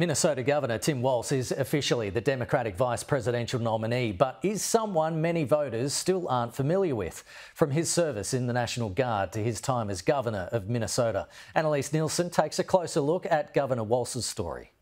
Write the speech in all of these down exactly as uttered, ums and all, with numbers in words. Minnesota Governor Tim Walz is officially the Democratic vice presidential nominee, but is someone many voters still aren't familiar with. From his service in the National Guard to his time as Governor of Minnesota, Annalise Nielsen takes a closer look at Governor Walz's story.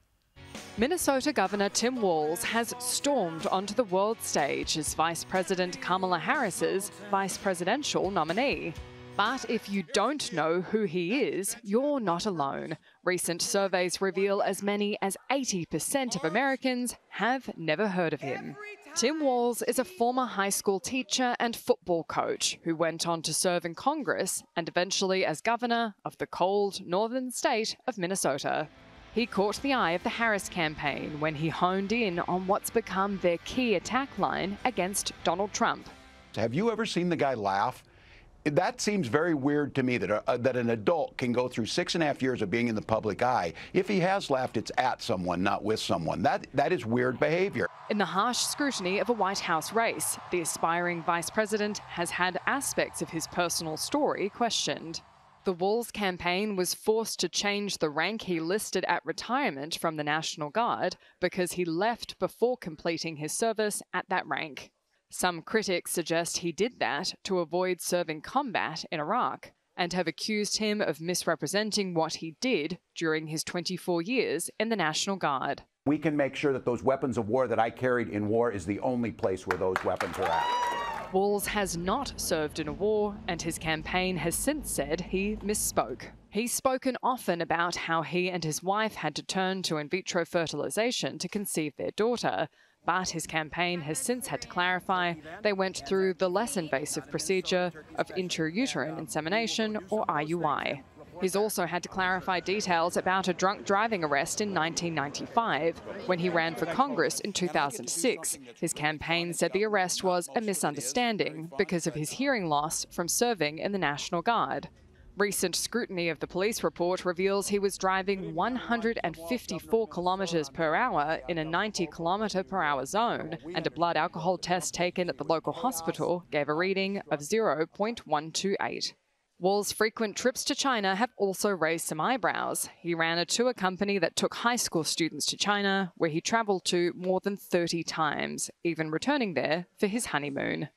Minnesota Governor Tim Walz has stormed onto the world stage as Vice President Kamala Harris's vice presidential nominee. But if you don't know who he is, you're not alone. Recent surveys reveal as many as eighty percent of Americans have never heard of him. Tim Walz is a former high school teacher and football coach who went on to serve in Congress and eventually as governor of the cold northern state of Minnesota. He caught the eye of the Harris campaign when he honed in on what's become their key attack line against Donald Trump. Have you ever seen the guy laugh? That seems very weird to me, that uh, that an adult can go through six and a half years of being in the public eye. If he has laughed, it's at someone, not with someone. That that is weird behavior. In the harsh scrutiny of a White House race, the aspiring vice president has had aspects of his personal story questioned. The Walz campaign was forced to change the rank he listed at retirement from the National Guard because he left before completing his service at that rank. Some critics suggest he did that to avoid serving combat in Iraq and have accused him of misrepresenting what he did during his twenty-four years in the National Guard. We can make sure that those weapons of war that I carried in war is the only place where those weapons are at. Walz has not served in a war, and his campaign has since said he misspoke. He's spoken often about how he and his wife had to turn to in vitro fertilization to conceive their daughter. But his campaign has since had to clarify they went through the less invasive procedure of intrauterine insemination, or I U I. He's also had to clarify details about a drunk driving arrest in nineteen ninety-five. When he ran for Congress in two thousand six, his campaign said the arrest was a misunderstanding because of his hearing loss from serving in the National Guard. Recent scrutiny of the police report reveals he was driving one hundred fifty-four kilometres per hour in a ninety kilometre per hour zone, and a blood alcohol test taken at the local hospital gave a reading of zero point one two eight. Walz's frequent trips to China have also raised some eyebrows. He ran a tour company that took high school students to China, where he travelled to more than thirty times, even returning there for his honeymoon.